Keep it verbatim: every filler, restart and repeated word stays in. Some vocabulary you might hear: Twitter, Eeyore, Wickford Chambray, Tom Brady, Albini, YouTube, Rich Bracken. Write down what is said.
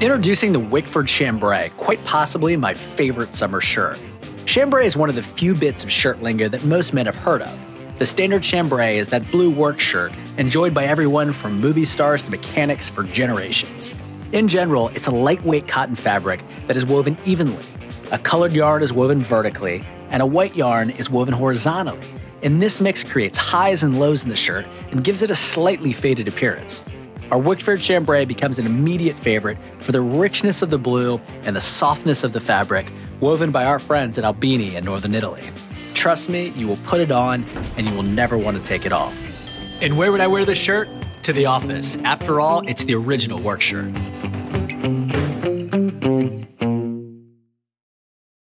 Introducing the Wickford Chambray, quite possibly my favorite summer shirt. Chambray is one of the few bits of shirt lingo that most men have heard of. The standard chambray is that blue work shirt enjoyed by everyone from movie stars to mechanics for generations. In general, it's a lightweight cotton fabric that is woven evenly. A colored yarn is woven vertically, and a white yarn is woven horizontally. And this mix creates highs and lows in the shirt and gives it a slightly faded appearance. Our Wickford Chambray becomes an immediate favorite for the richness of the blue and the softness of the fabric woven by our friends at Albini in northern Italy. Trust me, you will put it on and you will never want to take it off. And where would I wear this shirt? To the office. After all, it's the original work shirt.